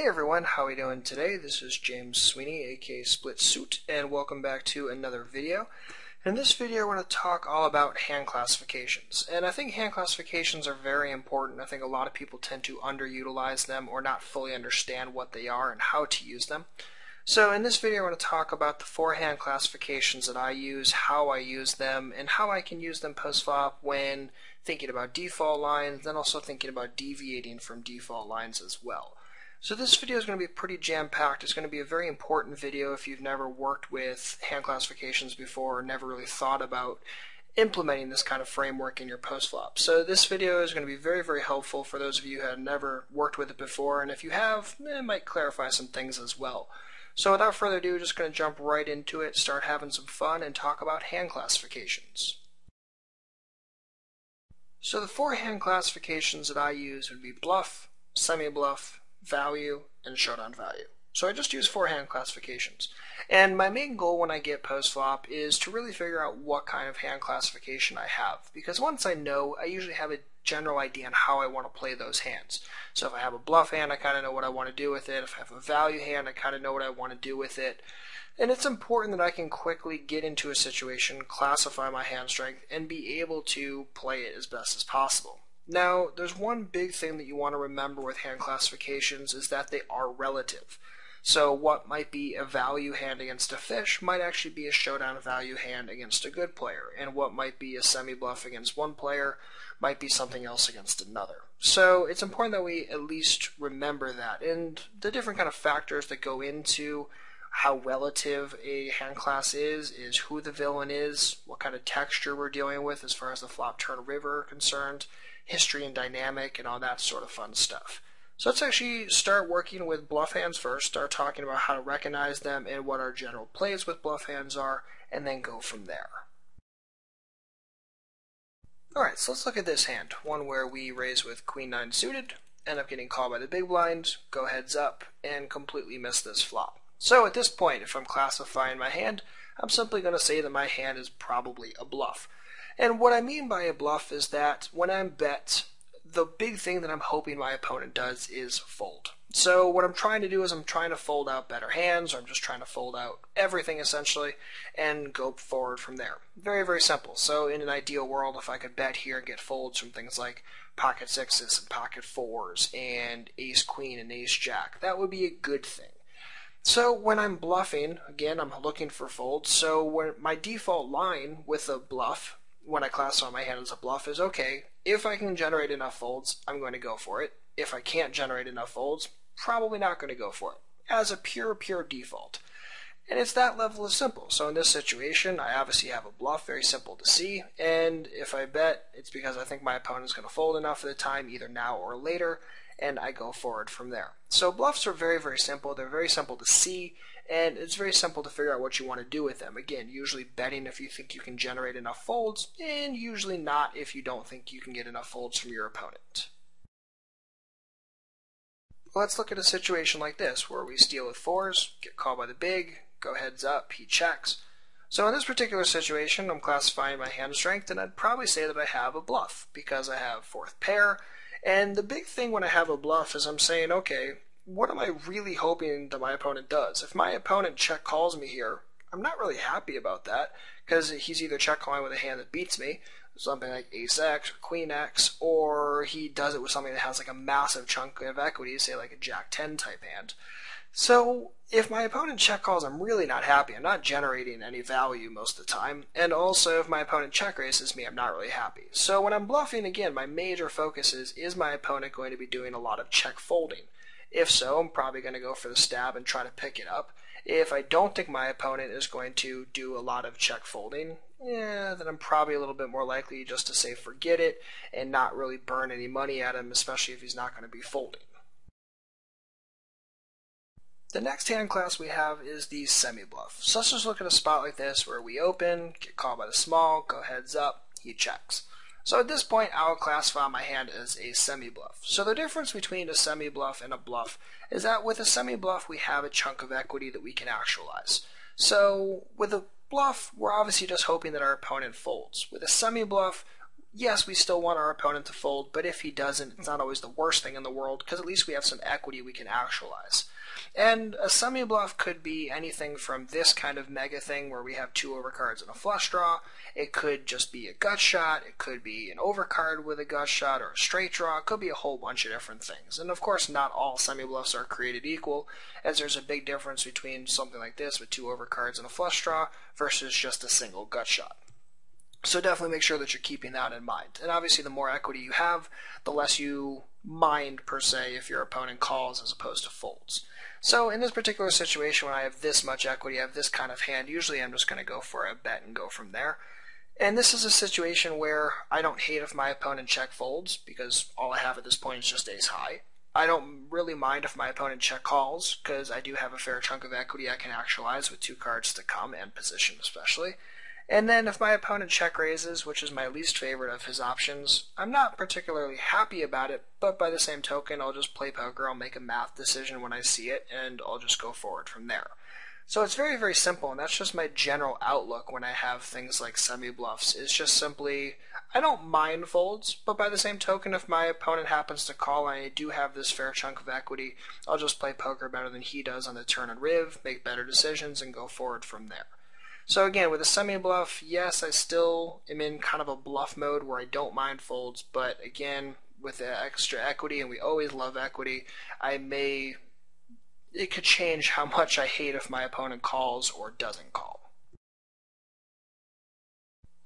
Hey everyone, how are we doing today? This is James Sweeney, aka Splitsuit, and welcome back to another video. In this video, we're going to talk all about hand classifications. And I think hand classifications are very important. I think a lot of people tend to underutilize them or not fully understand what they are and how to use them. So in this video, we're going to talk about the 4 hand classifications that I use, how I use them, and how I can use them post-flop when thinking about default lines, then also thinking about deviating from default lines as well. So this video is going to be pretty jam-packed. It's going to be a very important video if you've never worked with hand classifications before or never really thought about implementing this kind of framework in your post-flop. So this video is going to be very, very helpful for those of you who have never worked with it before, and if you have, it might clarify some things as well. So without further ado, we're just going to jump right into it, start having some fun, and talk about hand classifications. So the 4 hand classifications that I use would be bluff, semi-bluff, value, and showdown value. So I just use 4 hand classifications. And my main goal when I get post-flop is to really figure out what kind of hand classification I have. Because once I know, I usually have a general idea on how I want to play those hands. So if I have a bluff hand, I kind of know what I want to do with it. If I have a value hand, I kind of know what I want to do with it. And it's important that I can quickly get into a situation, classify my hand strength, and be able to play it as best as possible. Now, there's one big thing that you want to remember with hand classifications is that they are relative. So what might be a value hand against a fish might actually be a showdown value hand against a good player, and what might be a semi-bluff against one player might be something else against another. So it's important that we at least remember that, and the different kind of factors that go into how relative a hand class is who the villain is, what kind of texture we're dealing with as far as the flop, turn, river are concerned, history and dynamic, and all that sort of fun stuff. So let's actually start working with bluff hands first, start talking about how to recognize them and what our general plays with bluff hands are, and then go from there. Alright, so let's look at this hand, one where we raise with queen-9 suited, end up getting called by the big blind, go heads up, and completely miss this flop. So at this point, if I'm classifying my hand, I'm simply going to say that my hand is probably a bluff. And what I mean by a bluff is that when I'm bet, the big thing that I'm hoping my opponent does is fold. So what I'm trying to do is I'm trying to fold out better hands, or I'm just trying to fold out everything essentially, and go forward from there. Very, very simple. So in an ideal world, if I could bet here and get folds from things like pocket sixes and pocket fours and ace queen and ace jack, that would be a good thing. So when I'm bluffing, again, I'm looking for folds. So when my default line with a bluff, when I classify my hand as a bluff, is okay, if I can generate enough folds, I'm going to go for it. If I can't generate enough folds, probably not going to go for it, as a pure default. And it's that level of simple. So in this situation, I obviously have a bluff, very simple to see, and if I bet, it's because I think my opponent's going to fold enough of the time, either now or later, and I go forward from there. So bluffs are very, very simple. They're very simple to see, and it's very simple to figure out what you want to do with them. Again, usually betting if you think you can generate enough folds, and usually not if you don't think you can get enough folds from your opponent. Let's look at a situation like this, where we steal with fours, get called by the big, go heads up, he checks. So in this particular situation, I'm classifying my hand strength, and I'd probably say that I have a bluff, because I have fourth pair. And the big thing when I have a bluff is I'm saying, okay, what am I really hoping that my opponent does? If my opponent check calls me here, I'm not really happy about that, because he's either check calling with a hand that beats me, something like ace X or queen X, or he does it with something that has like a massive chunk of equity, say like a jack-10 type hand. So if my opponent check calls, I'm really not happy. I'm not generating any value most of the time. And also if my opponent check raises me, I'm not really happy. So when I'm bluffing, again, my major focus is my opponent going to be doing a lot of check folding? If so, I'm probably going to go for the stab and try to pick it up. If I don't think my opponent is going to do a lot of check folding, yeah, then I'm probably a little bit more likely just to say forget it and not really burn any money at him, especially if he's not going to be folding. The next hand class we have is the semi-bluff. So let's just look at a spot like this where we open, get called by the small, go heads up, he checks. So at this point, I'll classify my hand as a semi-bluff. So the difference between a semi-bluff and a bluff is that with a semi-bluff, we have a chunk of equity that we can actualize. So with a bluff, we're obviously just hoping that our opponent folds. With a semi-bluff, Yes, we still want our opponent to fold, but if he doesn't, it's not always the worst thing in the world, because at least we have some equity we can actualize. And a semi-bluff could be anything from this kind of mega thing where we have two overcards and a flush draw. It could just be a gut shot. It could be an overcard with a gut shot or a straight draw. It could be a whole bunch of different things. And of course, not all semi-bluffs are created equal, as there's a big difference between something like this with two overcards and a flush draw versus just a single gut shot. So definitely make sure that you're keeping that in mind. And obviously, the more equity you have, the less you mind, per se, if your opponent calls as opposed to folds. So in this particular situation, when I have this much equity, I have this kind of hand, usually I'm just going to go for a bet and go from there. And this is a situation where I don't hate if my opponent check folds, because all I have at this point is just ace high. I don't really mind if my opponent check calls, because I do have a fair chunk of equity I can actualize with two cards to come, and position especially. And then if my opponent check raises, which is my least favorite of his options, I'm not particularly happy about it, but by the same token, I'll just play poker, I'll make a math decision when I see it, and I'll just go forward from there. So it's very, very simple, and that's just my general outlook when I have things like semi-bluffs. It's just simply, I don't mind folds, but by the same token, if my opponent happens to call and I do have this fair chunk of equity, I'll just play poker better than he does on the turn and riv, make better decisions, and go forward from there. So again, with a semi-bluff, yes, I still am in kind of a bluff mode where I don't mind folds, but again, with the extra equity, and we always love equity, it could change how much I hate if my opponent calls or doesn't call.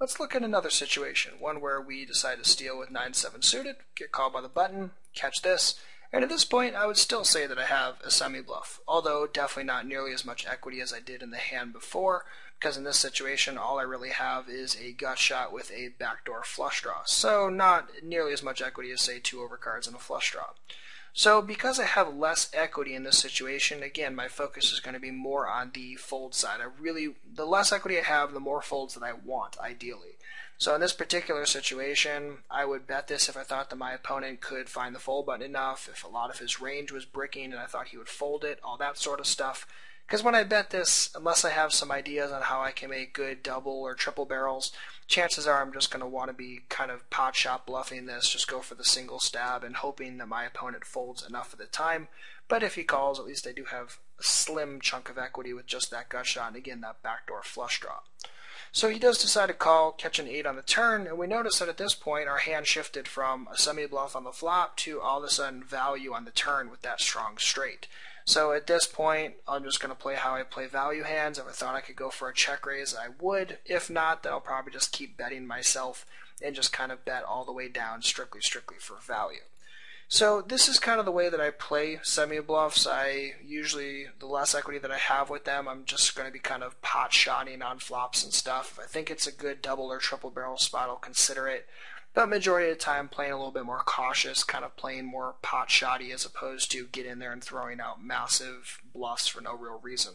Let's look at another situation, one where we decide to steal with 9-7 suited, get called by the button, catch this, and at this point, I would still say that I have a semi-bluff, although definitely not nearly as much equity as I did in the hand before, because in this situation, all I really have is a gut shot with a backdoor flush draw, so not nearly as much equity as, say, two overcards and a flush draw. So because I have less equity in this situation, again, my focus is going to be more on the fold side. The less equity I have, the more folds that I want, ideally. So in this particular situation, I would bet this if I thought that my opponent could find the fold button enough, if a lot of his range was bricking and I thought he would fold it, all that sort of stuff. Because when I bet this, unless I have some ideas on how I can make good double or triple barrels, chances are I'm just going to want to be kind of pot shot bluffing this, just go for the single stab and hoping that my opponent folds enough of the time. But if he calls, at least I do have a slim chunk of equity with just that gut shot and again that backdoor flush draw. So he does decide to call, catch an 8 on the turn, and we notice that at this point our hand shifted from a semi-bluff on the flop to all of a sudden value on the turn with that strong straight. So at this point, I'm just going to play how I play value hands. If I thought I could go for a check raise, I would. If not, then I'll probably just keep betting myself and just kind of bet all the way down strictly for value. So this is kind of the way that I play semi-bluffs. I usually, the less equity that I have with them, I'm just going to be kind of pot-shotting on flops and stuff. If I think it's a good double or triple barrel spot, I'll consider it. But majority of the time, playing a little bit more cautious, kind of playing more pot-shotty as opposed to get in there and throwing out massive bluffs for no real reason.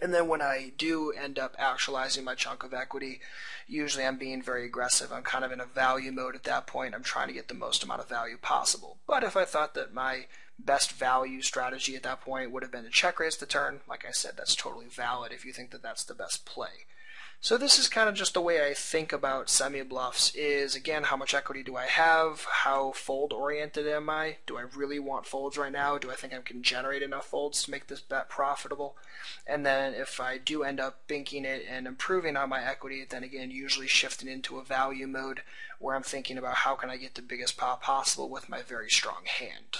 And then when I do end up actualizing my chunk of equity, usually I'm being very aggressive. I'm kind of in a value mode at that point. I'm trying to get the most amount of value possible. But if I thought that my best value strategy at that point would have been to check raise the turn, like I said, that's totally valid if you think that that's the best play. So this is kind of just the way I think about semi-bluffs is, again, how much equity do I have? How fold-oriented am I? Do I really want folds right now? Do I think I can generate enough folds to make this bet profitable? And then if I do end up binking it and improving on my equity, then again, usually shifting into a value mode where I'm thinking about how can I get the biggest pot possible with my very strong hand.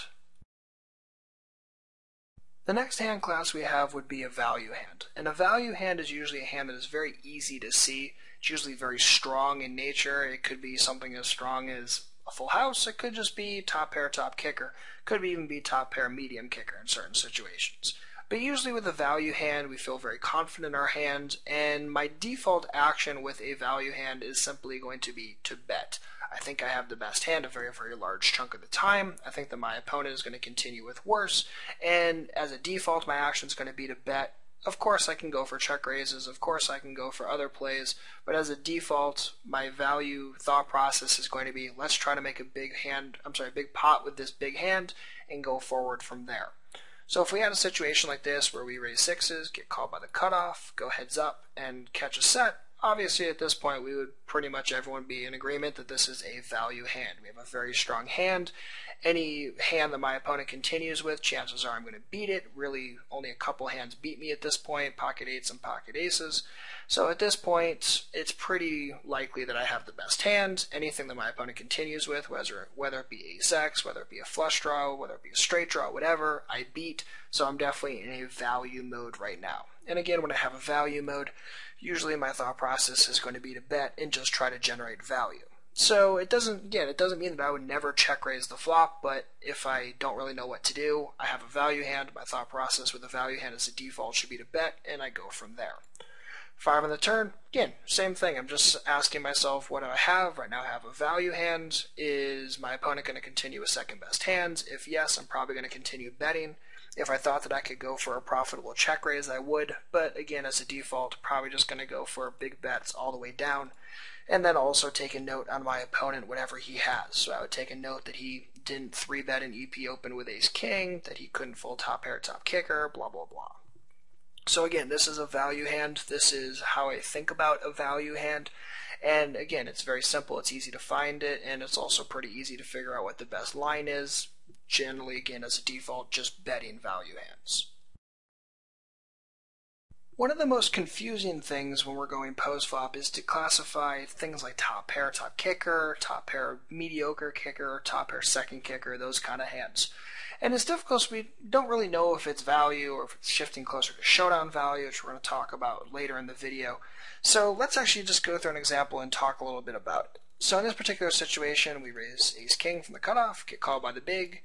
The next hand class we have would be a value hand. And a value hand is usually a hand that is very easy to see. It's usually very strong in nature. It could be something as strong as a full house. It could just be top pair, top kicker. It could even be top pair, medium kicker in certain situations. But usually with a value hand, we feel very confident in our hand. And my default action with a value hand is simply going to be to bet. I think I have the best hand a very, very large chunk of the time. I think that my opponent is going to continue with worse. And as a default, my action is going to be to bet. Of course, I can go for check raises. Of course, I can go for other plays. But as a default, my value thought process is going to be, let's try to make a big pot with this big hand and go forward from there. So if we had a situation like this where we raise sixes, get called by the cutoff, go heads up, and catch a set, Obviously, at this point, we would pretty much everyone be in agreement that this is a value hand. We have a very strong hand. Any hand that my opponent continues with, chances are I'm going to beat it. Really, only a couple hands beat me at this point, pocket eights and pocket aces. So at this point, it's pretty likely that I have the best hand. Anything that my opponent continues with, whether it be ace-x, whether it be a flush draw, whether it be a straight draw, whatever, I beat. So I'm definitely in a value mode right now. And again, when I have a value mode, usually my thought process is going to be to bet and just try to generate value. So it doesn't mean that I would never check raise the flop, but if I don't really know what to do, I have a value hand, my thought process with a value hand as a default should be to bet, and I go from there. 5 on the turn, again, same thing. I'm just asking myself, what do I have? Right now I have a value hand. Is my opponent going to continue with second best hands? If yes, I'm probably going to continue betting. If I thought that I could go for a profitable check raise, I would, but again, as a default, probably just going to go for big bets all the way down, and then also take a note on my opponent, whatever he has. So I would take a note that he didn't 3-bet an EP open with ace-king, that he couldn't full top pair, top kicker, blah, blah, blah. So again, this is a value hand. This is how I think about a value hand. And again, it's very simple. It's easy to find it, and it's also pretty easy to figure out what the best line is. Generally, again, as a default, just betting value hands. One of the most confusing things when we're going post-flop is to classify things like top pair, top kicker, top pair, mediocre kicker, top pair, second kicker, those kind of hands. And it's difficult, so we don't really know if it's value or if it's shifting closer to showdown value, which we're going to talk about later in the video. So let's actually just go through an example and talk a little bit about it. So in this particular situation, we raise ace-king from the cutoff, get called by the big,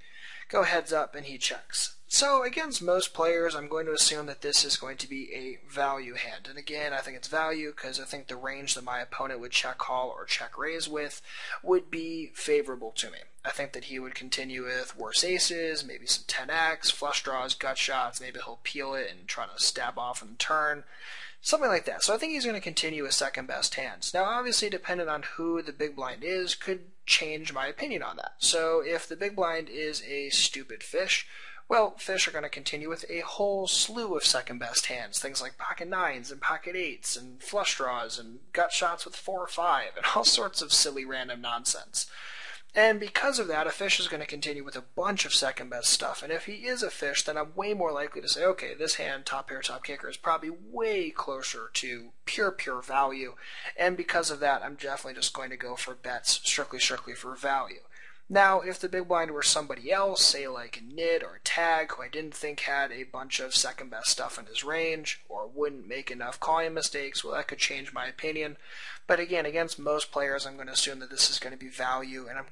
go heads up, and he checks. So against most players, I'm going to assume that this is going to be a value hand. And again, I think it's value because I think the range that my opponent would check call or check raise with would be favorable to me. I think that he would continue with worse aces, maybe some 10x, flush draws, gut shots, maybe he'll peel it and try to stab off in the turn. Something like that. So I think he's going to continue with second best hands. Now obviously dependent on who the big blind is could change my opinion on that. So if the big blind is a stupid fish, well, fish are going to continue with a whole slew of second best hands. Things like pocket nines and pocket eights and flush draws and gut shots with 4 or 5 and all sorts of silly random nonsense. And because of that, a fish is going to continue with a bunch of second best stuff. And if he is a fish, then I'm way more likely to say, okay, this hand, top pair, top kicker, is probably way closer to pure value. And because of that, I'm definitely just going to go for bets strictly for value. Now, if the big blind were somebody else, say like a nid or a tag, who I didn't think had a bunch of second best stuff in his range, or wouldn't make enough calling mistakes, well, that could change my opinion. But again, against most players, I'm going to assume that this is going to be value, and I'm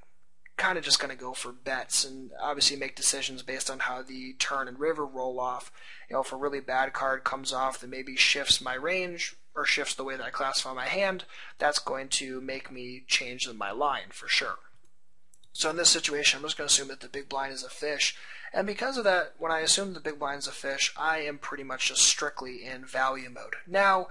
kind of just going to go for bets and obviously make decisions based on how the turn and river roll off. You know, if a really bad card comes off that maybe shifts my range or shifts the way that I classify my hand, that's going to make me change my line for sure. So in this situation, I'm just going to assume that the big blind is a fish. And because of that, when I assume the big blind is a fish, I am pretty much just strictly in value mode. Now,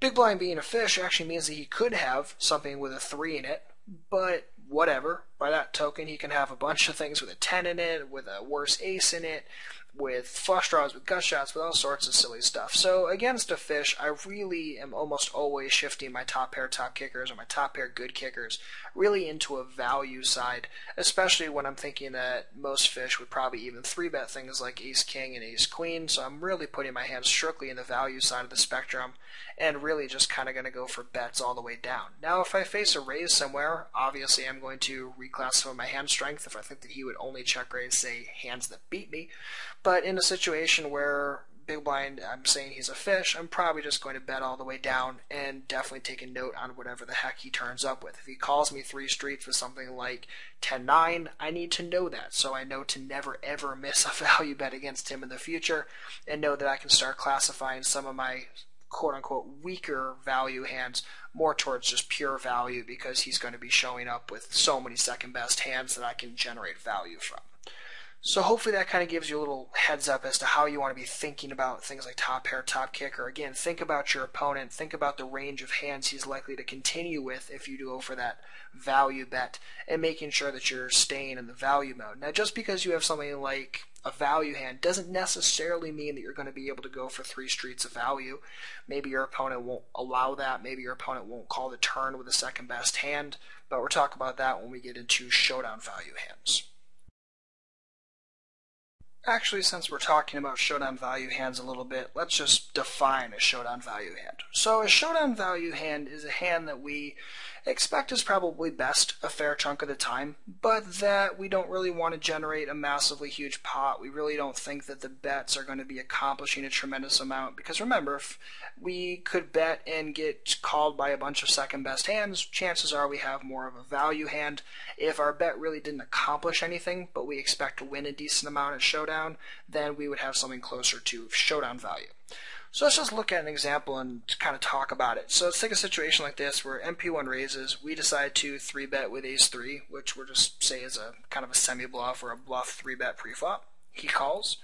big blind being a fish actually means that he could have something with a 3 in it, but whatever. By that token, he can have a bunch of things with a 10 in it, with a worse ace in it, with flush draws, with gut shots, with all sorts of silly stuff. So against a fish, I really am almost always shifting my top pair top kickers or my top pair good kickers really into a value side, especially when I'm thinking that most fish would probably even 3-bet things like ace king and ace queen. So I'm really putting my hands strictly in the value side of the spectrum and really just kind of going to go for bets all the way down. Now if I face a raise somewhere, obviously I'm going to reclassify my hand strength if I think that he would only check raise, say, hands that beat me. But in a situation where big blind, I'm saying he's a fish, I'm probably just going to bet all the way down and definitely take a note on whatever the heck he turns up with. If he calls me 3 streets with something like 10-9, I need to know that so I know to never ever miss a value bet against him in the future and know that I can start classifying some of my quote-unquote weaker value hands more towards just pure value because he's going to be showing up with so many second best hands that I can generate value from. So hopefully that kind of gives you a little heads up as to how you want to be thinking about things like top pair, top kicker. Again, think about your opponent, think about the range of hands he's likely to continue with if you go for that value bet, and making sure that you're staying in the value mode. Now just because you have something like a value hand doesn't necessarily mean that you're going to be able to go for three streets of value. Maybe your opponent won't allow that. Maybe your opponent won't call the turn with the second best hand, but we'll talk about that when we get into showdown value hands. Actually, since we're talking about showdown value hands a little bit, let's just define a showdown value hand. So a showdown value hand is a hand that we expect is probably best a fair chunk of the time, but that we don't really want to generate a massively huge pot. We really don't think that the bets are going to be accomplishing a tremendous amount, because remember, if we could bet and get called by a bunch of second best hands, chances are we have more of a value hand. If our bet really didn't accomplish anything, but we expect to win a decent amount at showdown, then we would have something closer to showdown value. So let's just look at an example and kind of talk about it. So let's take a situation like this where MP1 raises, we decide to 3-bet with ace-3, which we'll just say is a kind of a semi-bluff or a bluff 3-bet pre-flop. He calls,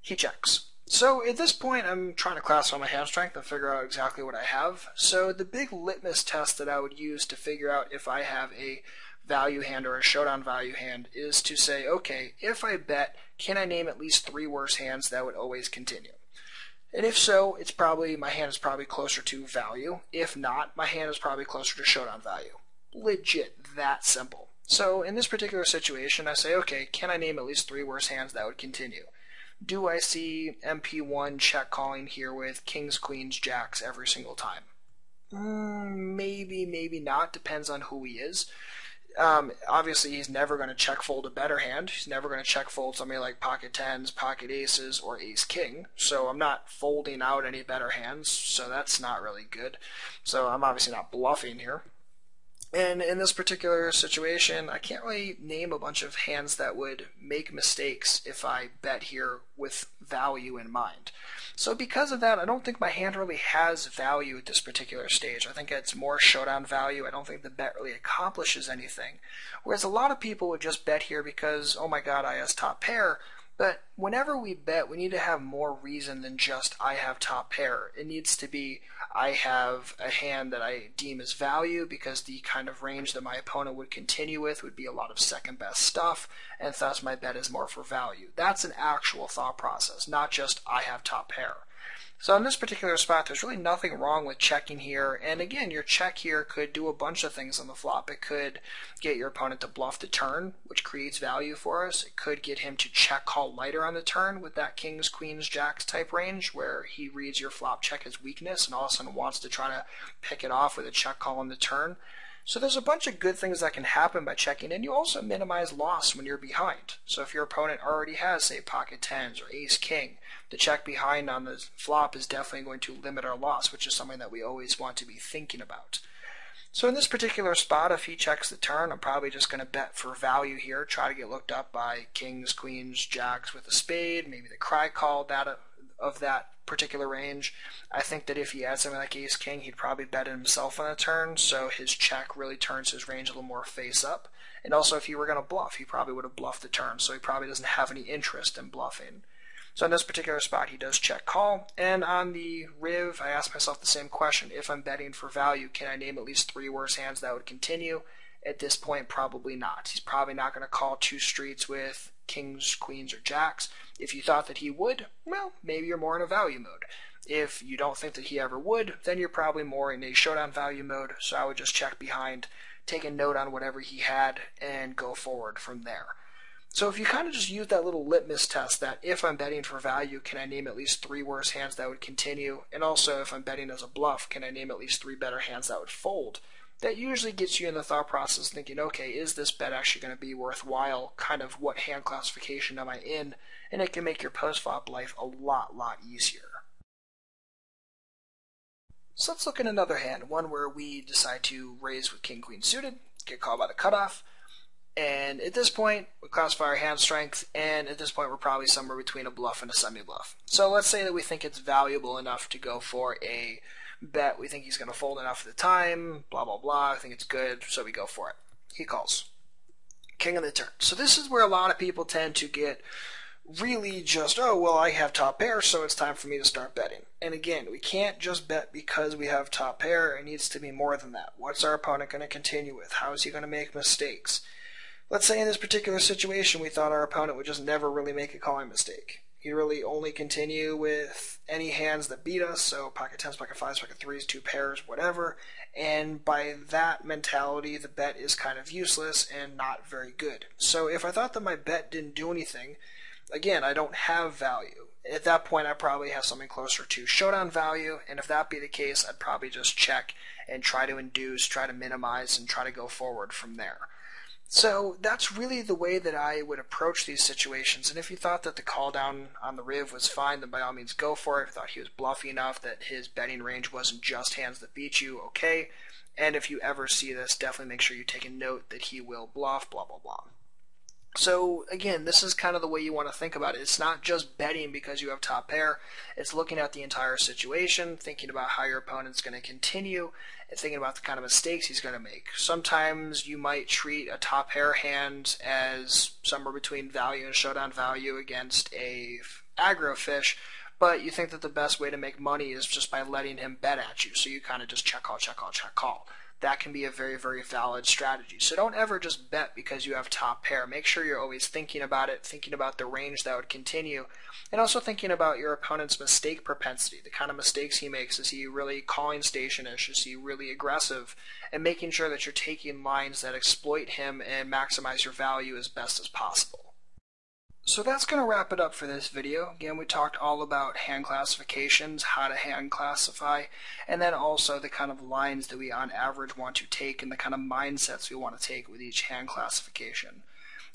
he checks. So at this point I'm trying to classify my hand strength and figure out exactly what I have. So the big litmus test that I would use to figure out if I have a value hand or a showdown value hand is to say, okay, if I bet, can I name at least three worse hands that would always continue? And if so, it's probably, my hand is probably closer to value. If not, my hand is probably closer to showdown value. Legit, that simple. So in this particular situation, I say, okay, can I name at least three worse hands that would continue? Do I see MP1 check calling here with kings, queens, jacks every single time? Maybe, maybe not, depends on who he is. Obviously he's never going to check fold a better hand. He's never going to check fold somebody like pocket tens, pocket aces, or ace king. So I'm not folding out any better hands, so that's not really good. So I'm obviously not bluffing here. And in this particular situation, I can't really name a bunch of hands that would make mistakes if I bet here with value in mind. So because of that, I don't think my hand really has value at this particular stage. I think it's more showdown value. I don't think the bet really accomplishes anything. Whereas a lot of people would just bet here because, oh my god, I has top pair. But whenever we bet, we need to have more reason than just I have top pair. It needs to be I have a hand that I deem as value, because the kind of range that my opponent would continue with would be a lot of second best stuff, and thus my bet is more for value. That's an actual thought process, not just I have top pair. So in this particular spot, there's really nothing wrong with checking here. And again, your check here could do a bunch of things on the flop. It could get your opponent to bluff the turn, which creates value for us. It could get him to check call lighter on the turn with that kings, queens, jacks type range, where he reads your flop check as weakness and all of a sudden wants to try to pick it off with a check call on the turn. So there's a bunch of good things that can happen by checking, and you also minimize loss when you're behind. So if your opponent already has, say, pocket tens or ace king, the check behind on the flop is definitely going to limit our loss, which is something that we always want to be thinking about. So in this particular spot, if he checks the turn, I'm probably just going to bet for value here, try to get looked up by kings, queens, jacks with a spade, maybe the cry call that of that particular range. I think that if he had something like ace king, he'd probably bet himself on a turn, so his check really turns his range a little more face up. And also, if he were going to bluff, he probably would have bluffed the turn, so he probably doesn't have any interest in bluffing. So in this particular spot, he does check call, and on the riv, I ask myself the same question. If I'm betting for value, can I name at least three worse hands that would continue? At this point, probably not. He's probably not going to call two streets with kings, queens, or jacks. If you thought that he would, well, maybe you're more in a value mode. If you don't think that he ever would, then you're probably more in a showdown value mode, so I would just check behind, take a note on whatever he had, and go forward from there. So if you kind of just use that little litmus test that if I'm betting for value, can I name at least three worse hands that would continue, and also if I'm betting as a bluff, can I name at least three better hands that would fold? That usually gets you in the thought process thinking, okay, is this bet actually going to be worthwhile? Kind of what hand classification am I in? And it can make your post-flop life a lot easier. So let's look at another hand, one where we decide to raise with king, queen suited, get called by the cutoff. And at this point, we classify our hand strength, and at this point we're probably somewhere between a bluff and a semi-bluff. So let's say that we think it's valuable enough to go for a bet. We think he's going to fold enough of the time, blah, blah, blah. I think it's good, so we go for it. He calls. King of the turn. So this is where a lot of people tend to get really just, oh, well, I have top pair, so it's time for me to start betting. And again, we can't just bet because we have top pair. It needs to be more than that. What's our opponent going to continue with? How is he going to make mistakes? Let's say in this particular situation we thought our opponent would just never really make a calling mistake. He'd really only continue with any hands that beat us, so pocket 10s, pocket 5s, pocket 3s, two pairs, whatever, and by that mentality the bet is kind of useless and not very good. So if I thought that my bet didn't do anything, again, I don't have value. At that point I probably have something closer to showdown value, and if that be the case I'd probably just check and try to induce, try to minimize, and try to go forward from there. So that's really the way that I would approach these situations, and if you thought that the call down on the riv was fine, then by all means go for it. If you thought he was bluffy enough that his betting range wasn't just hands that beat you, okay. And if you ever see this, definitely make sure you take a note that he will bluff, blah, blah, blah. So again, this is kind of the way you want to think about it. It's not just betting because you have top pair. It's looking at the entire situation, thinking about how your opponent's going to continue, and thinking about the kind of mistakes he's going to make. Sometimes you might treat a top pair hand as somewhere between value and showdown value against a aggro fish, but you think that the best way to make money is just by letting him bet at you. So you kind of just check call, check call, check call. That can be a very, very valid strategy. So don't ever just bet because you have top pair. Make sure you're always thinking about it, thinking about the range that would continue, and also thinking about your opponent's mistake propensity, the kind of mistakes he makes. Is he really calling station-ish? Is he really aggressive? And making sure that you're taking lines that exploit him and maximize your value as best as possible. So that's going to wrap it up for this video. Again, we talked all about hand classifications, how to hand classify, and then also the kind of lines that we on average want to take and the kind of mindsets we want to take with each hand classification.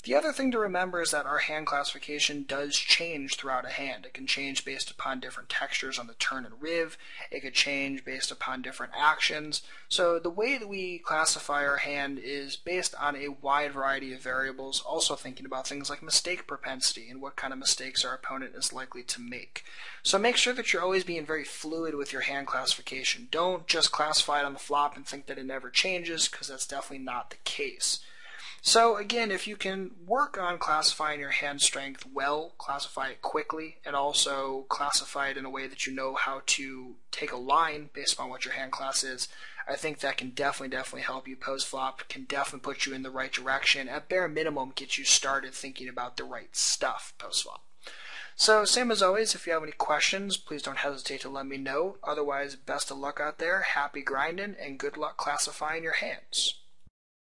The other thing to remember is that our hand classification does change throughout a hand. It can change based upon different textures on the turn and riv. It could change based upon different actions. So the way that we classify our hand is based on a wide variety of variables, also thinking about things like mistake propensity and what kind of mistakes our opponent is likely to make. So make sure that you're always being very fluid with your hand classification. Don't just classify it on the flop and think that it never changes, because that's definitely not the case. So again, if you can work on classifying your hand strength well, classify it quickly, and also classify it in a way that you know how to take a line based on what your hand class is, I think that can definitely help you post-flop, can definitely put you in the right direction, at bare minimum get you started thinking about the right stuff post-flop. So same as always, if you have any questions, please don't hesitate to let me know. Otherwise, best of luck out there, happy grinding, and good luck classifying your hands.